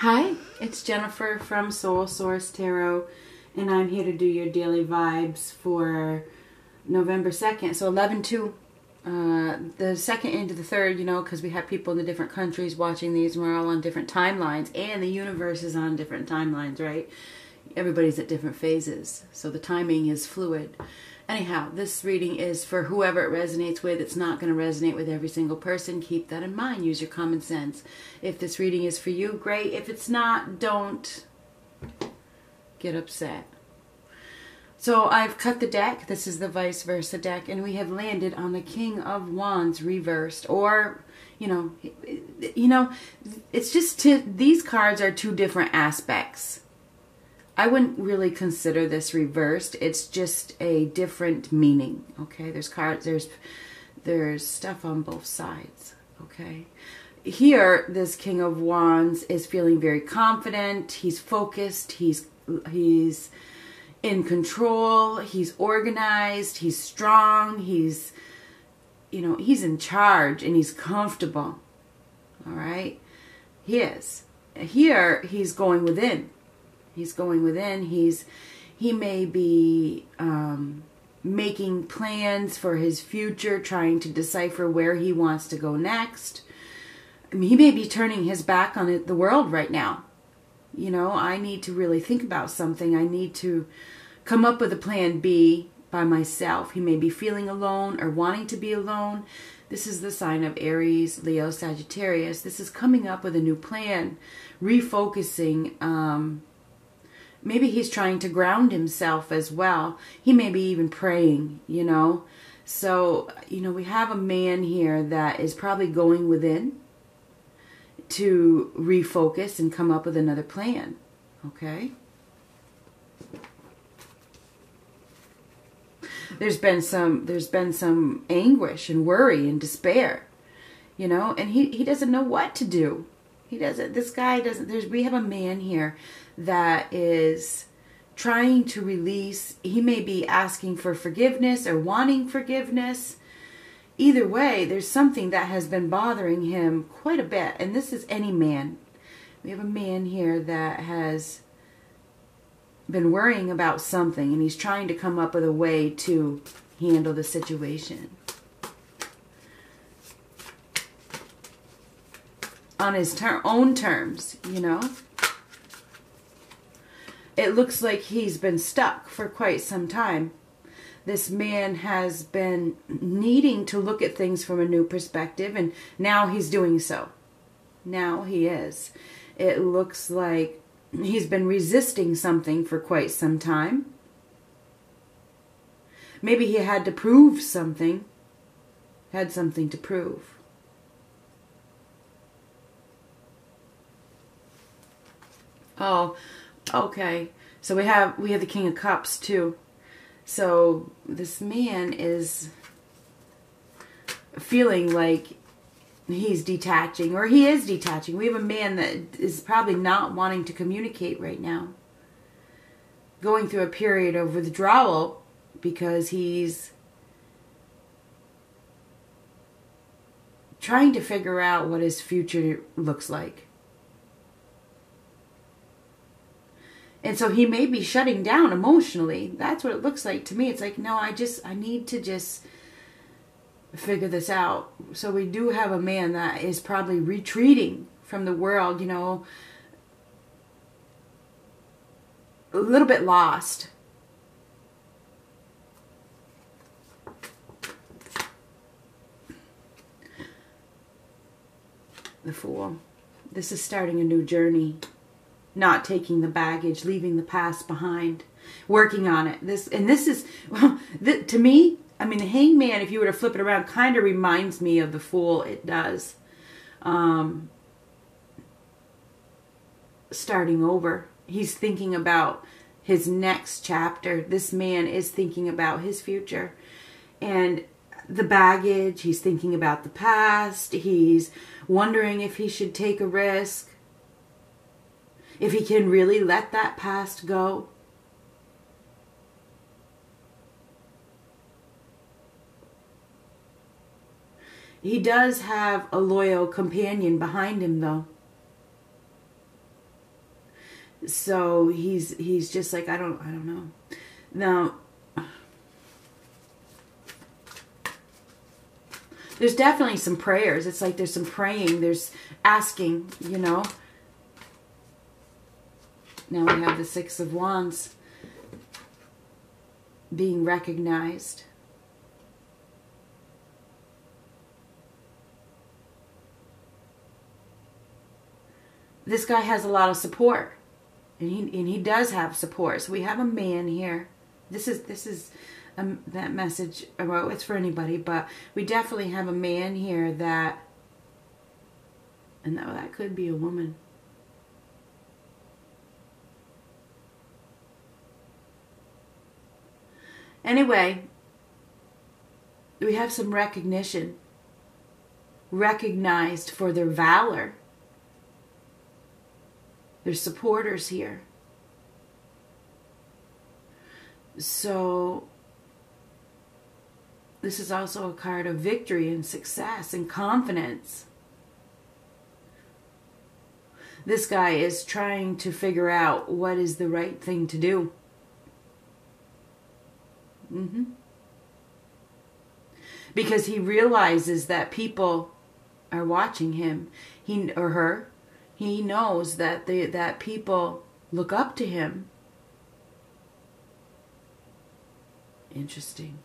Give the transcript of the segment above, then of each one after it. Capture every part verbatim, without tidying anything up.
Hi, it's Jennifer from Soul Source Tarot, and I'm here to do your daily vibes for November second. So eleven two, uh, the second into the third, you know, because we have people in the different countries watching these, and we're all on different timelines, and the universe is on different timelines, right? Everybody's at different phases, so the timing is fluid. Anyhow, this reading is for whoever it resonates with. It's not going to resonate with every single person. Keep that in mind. Use your common sense. If this reading is for you, great. If it's not, don't get upset. So I've cut the deck. This is the Vice Versa deck, and we have landed on the King of Wands reversed, or, you know, you know, it's just to, these cards are two different aspects. I wouldn't really consider this reversed. It's just a different meaning, okay? There's cards, there's there's stuff on both sides, okay? Here, this King of Wands is feeling very confident. He's focused, he's he's in control, he's organized, he's strong, he's, you know, he's in charge and he's comfortable. All right? He is. Here, he's going within. He's going within. He's, he may be um, making plans for his future, trying to decipher where he wants to go next. I mean, he may be turning his back on it, the world right now. You know, I need to really think about something. I need to come up with a plan B by myself. He may be feeling alone or wanting to be alone. This is the sign of Aries, Leo, Sagittarius. This is coming up with a new plan, refocusing. Um, Maybe he's trying to ground himself as well. He may be even praying, you know. So, you know, we have a man here that is probably going within to refocus and come up with another plan, okay? There's been some, there's been some anguish and worry and despair, you know, and he, he doesn't know what to do. He doesn't, this guy doesn't, there's, we have a man here that is trying to release. He may be asking for forgiveness or wanting forgiveness. Either way, there's something that has been bothering him quite a bit. And this is any man. We have a man here that has been worrying about something, and he's trying to come up with a way to handle the situation. On his ter- own terms, you know. It looks like he's been stuck for quite some time. This man has been needing to look at things from a new perspective, and now he's doing so. Now he is. It looks like he's been resisting something for quite some time. Maybe he had to prove something, had something to prove. Oh, okay. So we have we have the King of Cups too. So this man is feeling like he's detaching, or he is detaching. We have a man that is probably not wanting to communicate right now. Going through a period of withdrawal because he's trying to figure out what his future looks like. And so he may be shutting down emotionally. That's what it looks like to me. It's like, no, I just, I need to just figure this out. So we do have a man that is probably retreating from the world, you know, a little bit lost. The Fool. This is starting a new journey. Not taking the baggage, leaving the past behind, working on it. This and this is, well, this, to me, I mean, the Hangman, if you were to flip it around, kind of reminds me of the Fool. It does. Um, starting over. He's thinking about his next chapter. This man is thinking about his future. And the baggage, he's thinking about the past. He's wondering if he should take a risk. If he can really let that past go. He does have a loyal companion behind him, though. So he's he's just like, I don't I don't know. Now there's definitely some prayers. It's like there's some praying, there's asking, you know. Now we have the Six of Wands being recognized. This guy has a lot of support. And he and he does have support. So we have a man here. This is this is um, that message. Well, it's for anybody, but we definitely have a man here that, and that, well, that could be a woman. Anyway, we have some recognition, recognized for their valor. There's supporters here. So this is also a card of victory and success and confidence. This guy is trying to figure out what is the right thing to do. Mm-hmm. Because he realizes that people are watching him, he or her. He knows that the that people look up to him. Interesting.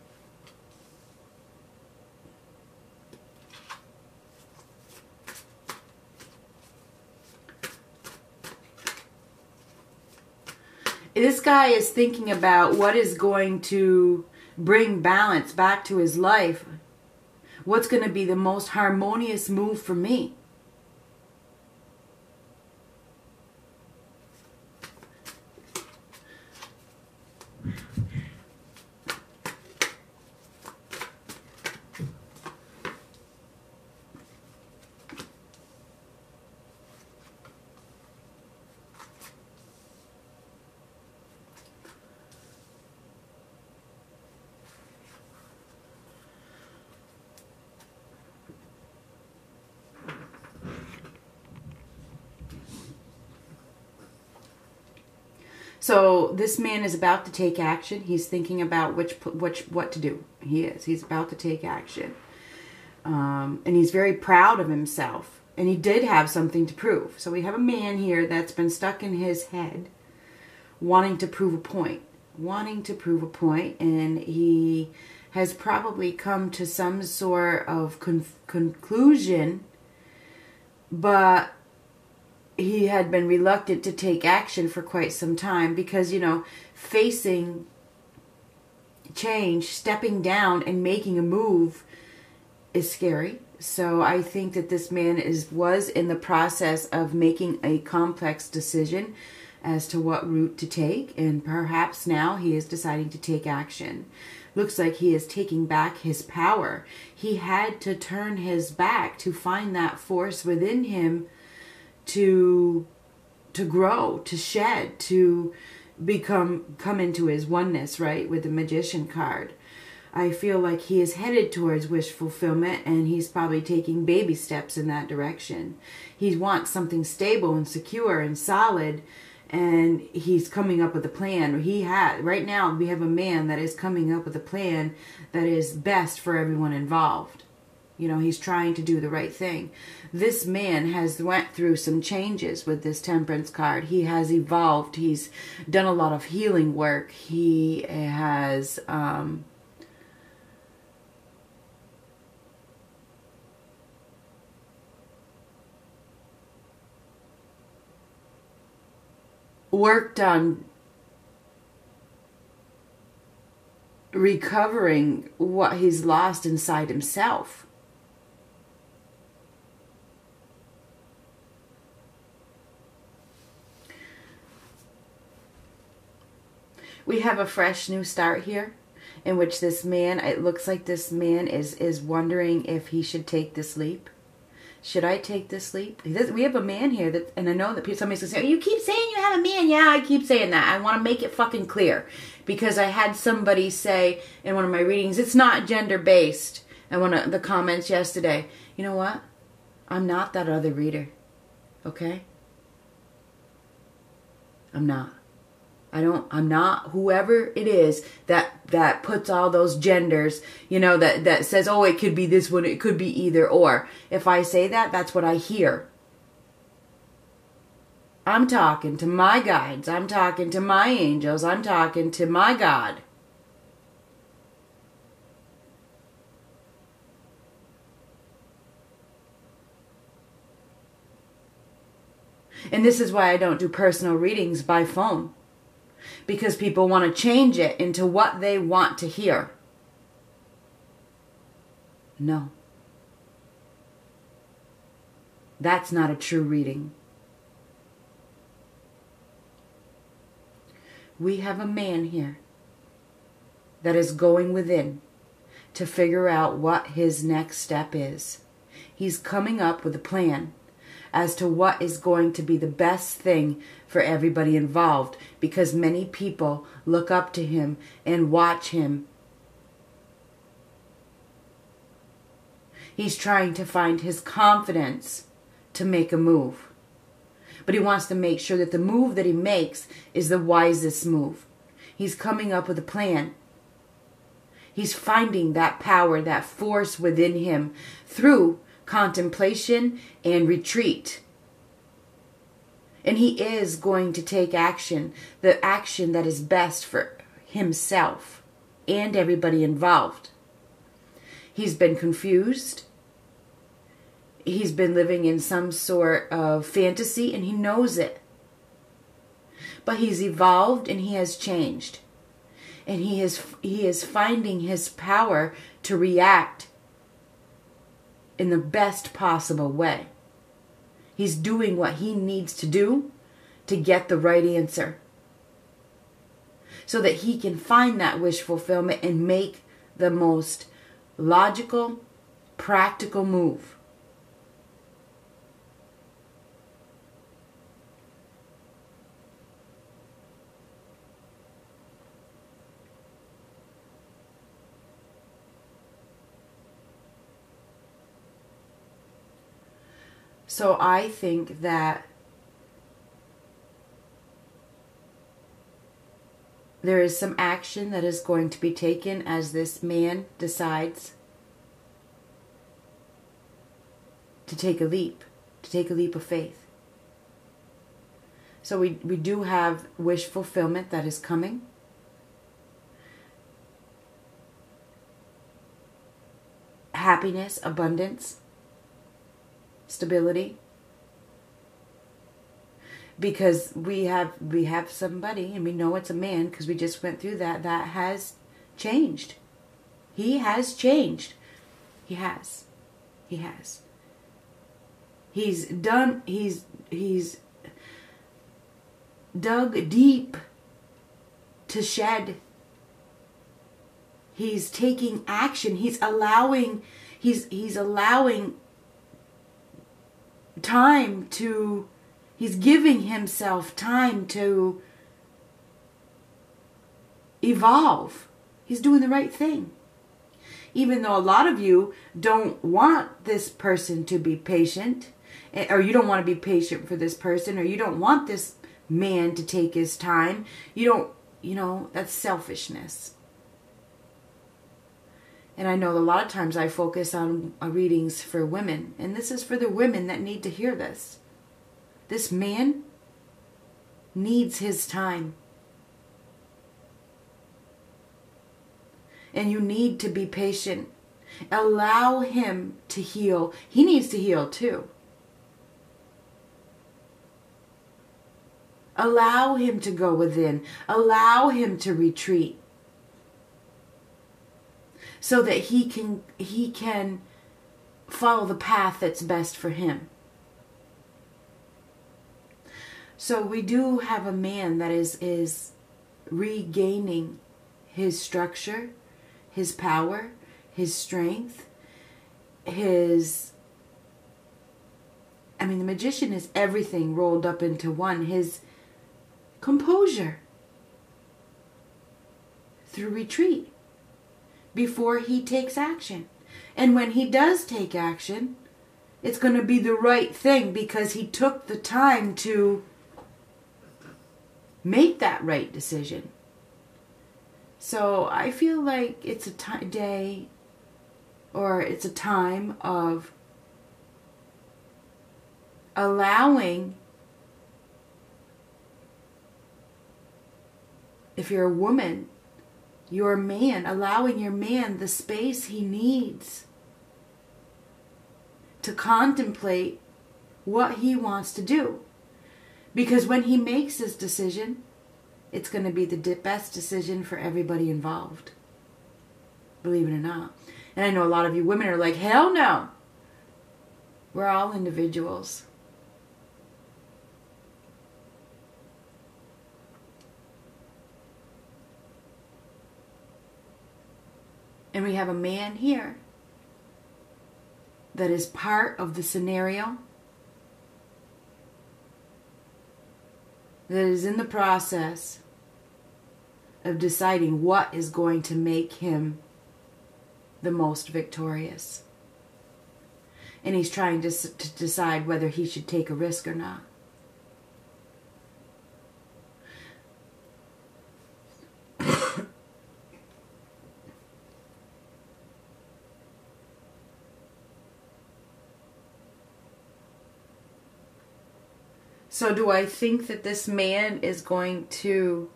This guy is thinking about what is going to bring balance back to his life. What's going to be the most harmonious move for me? So this man is about to take action. He's thinking about which, which, what to do. He is. He's about to take action. Um, and he's very proud of himself. And he did have something to prove. So we have a man here that's been stuck in his head, wanting to prove a point. Wanting to prove a point. And he has probably come to some sort of con conclusion. But he had been reluctant to take action for quite some time because, you know, facing change, stepping down and making a move is scary. So I think that this man is was in the process of making a complex decision as to what route to take. And perhaps now he is deciding to take action. Looks like he is taking back his power. He had to turn his back to find that force within him to to grow, to shed, to become, come into his oneness, right, with the Magician card. I feel like he is headed towards wish fulfillment, and he's probably taking baby steps in that direction. He wants something stable and secure and solid, and he's coming up with a plan. He had, right now, we have a man that is coming up with a plan that is best for everyone involved. You know, he's trying to do the right thing. This man has went through some changes with this Temperance card. He has evolved. He's done a lot of healing work. He has um, worked on recovering what he's lost inside himself. We have a fresh new start here in which this man, it looks like this man is, is wondering if he should take this leap. Should I take this leap? We have a man here that, and I know that somebody's going to say, you keep saying you have a man. Yeah, I keep saying that. I want to make it fucking clear because I had somebody say in one of my readings, it's not gender based. And one of the comments yesterday, you know what? I'm not that other reader. Okay. I'm not. I don't, I'm not whoever it is that, that puts all those genders, you know, that, that says, oh, it could be this one, it could be either or. If I say that, that's what I hear. I'm talking to my guides. I'm talking to my angels. I'm talking to my God. And this is why I don't do personal readings by phone. Because people want to change it into what they want to hear. No. That's not a true reading. We have a man here that is going within to figure out what his next step is. He's coming up with a plan as to what is going to be the best thing for everybody involved, because many people look up to him and watch him. He's trying to find his confidence to make a move. But he wants to make sure that the move that he makes is the wisest move. He's coming up with a plan. He's finding that power, that force within him through contemplation and retreat. And he is going to take action, the action that is best for himself and everybody involved. He's been confused. He's been living in some sort of fantasy, and he knows it. But he's evolved and he has changed. And he is, he is finding his power to react in the best possible way. He's doing what he needs to do to get the right answer, so that he can find that wish fulfillment and make the most logical, practical move. So I think that there is some action that is going to be taken as this man decides to take a leap, to take a leap of faith. So we, we do have wish fulfillment that is coming. Happiness, abundance. Stability, because we have we have somebody, and we know it's a man because we just went through that that has changed. He has changed. He has. He has. He's done. He's he's dug deep to shed. He's taking action. He's allowing. He's he's allowing. Time to, he's giving himself time to evolve. He's doing the right thing. Even though a lot of you don't want this person to be patient, or you don't want to be patient for this person, or you don't want this man to take his time. You don't, you know, that's selfishness. And I know a lot of times I focus on readings for women. And this is for the women that need to hear this. This man needs his time. And you need to be patient. Allow him to heal. He needs to heal too. Allow him to go within. Allow him to retreat. So that he can he can follow the path that's best for him. So we do have a man that is is regaining his structure, his power, his strength, his I mean the magician is everything rolled up into one, his composure through retreat. Before he takes action. And when he does take action, it's going to be the right thing because he took the time to make that right decision. So I feel like it's a t day or it's a time of allowing, if you're a woman, your man, allowing your man the space he needs to contemplate what he wants to do. Because when he makes his decision, it's going to be the best decision for everybody involved. Believe it or not. And I know a lot of you women are like, hell no. We're all individuals. And we have a man here that is part of the scenario, that is in the process of deciding what is going to make him the most victorious. And he's trying to, to decide whether he should take a risk or not. So do I think that this man is going to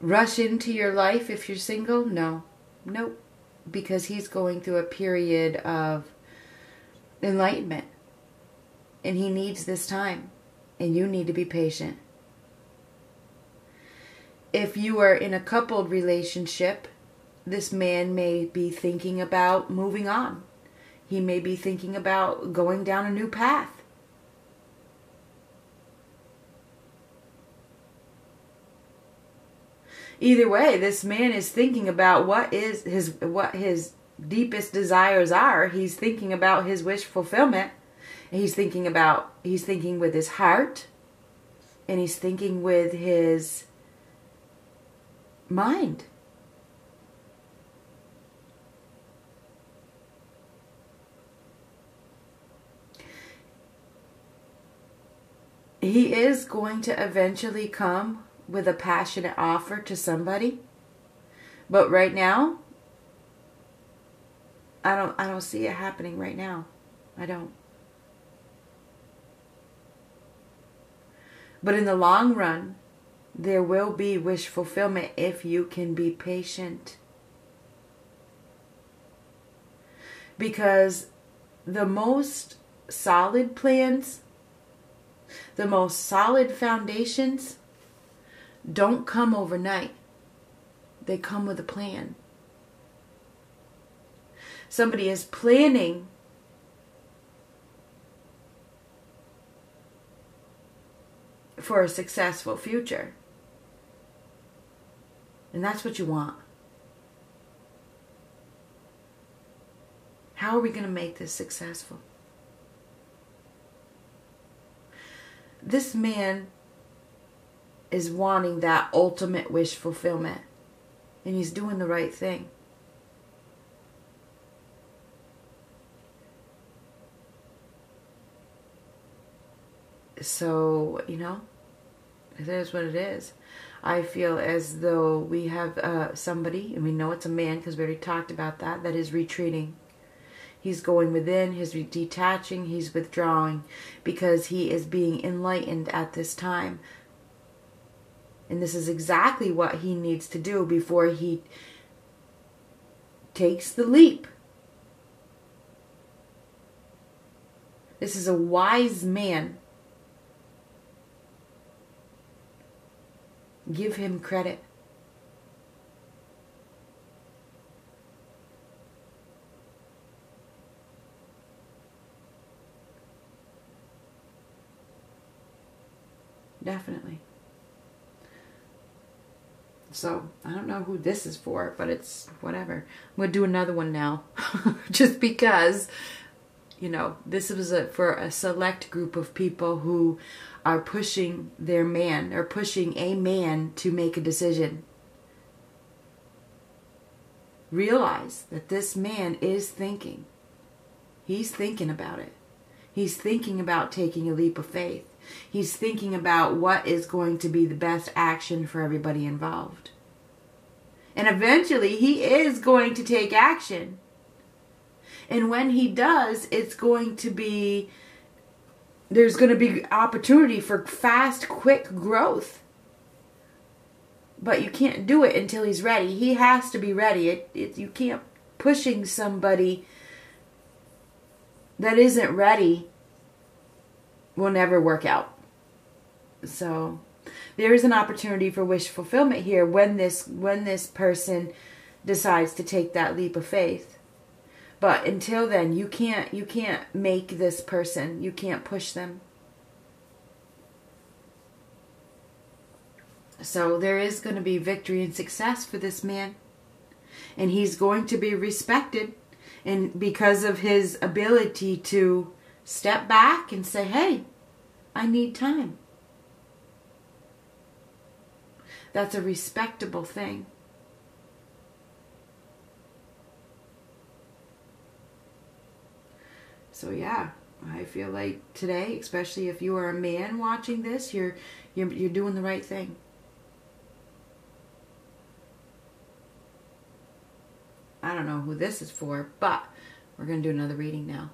rush into your life if you're single? No. Nope. Because he's going through a period of enlightenment. And he needs this time. And you need to be patient. If you are in a coupled relationship, this man may be thinking about moving on. He may be thinking about going down a new path. Either way, this man is thinking about what is his what his deepest desires are. He's thinking about his wish fulfillment. He's thinking about he's thinking with his heart, and he's thinking with his mind. He is going to eventually come with a passionate offer to somebody. But right now, I don't I don't see it happening right now. I don't. But in the long run, there will be wish fulfillment if you can be patient. Because the most solid plans, the most solid foundations don't come overnight. They come with a plan. Somebody is planning for a successful future. And that's what you want. How are we going to make this successful? This man is wanting that ultimate wish fulfillment. And he's doing the right thing. So, you know, it is what it is. I feel as though we have uh, somebody, and we know it's a man because we already talked about that, that is retreating. He's going within, he's detaching, he's withdrawing because he is being enlightened at this time. And this is exactly what he needs to do before he takes the leap. This is a wise man. Give him credit. Definitely. So, I don't know who this is for, but it's whatever. I'm going to do another one now. Just because, you know, this is a, for a select group of people who are pushing their man, or pushing a man to make a decision. Realize that this man is thinking. He's thinking about it. He's thinking about taking a leap of faith. He's thinking about what is going to be the best action for everybody involved. And eventually, he is going to take action. And when he does, it's going to be, there's going to be opportunity for fast, quick growth. But you can't do it until he's ready. He has to be ready. It, it, you can't pushing somebody that isn't ready will never work out. So there is an opportunity for wish fulfillment here when this when this person decides to take that leap of faith. But until then, you can't you can't make this person. You can't push them. So there is going to be victory and success for this man. And he's going to be respected, and because of his ability to step back and say, hey, I need time. That's a respectable thing. So yeah, I feel like today, especially if you are a man watching this, you're you're you're doing the right thing. I don't know who this is for, but we're going to do another reading now.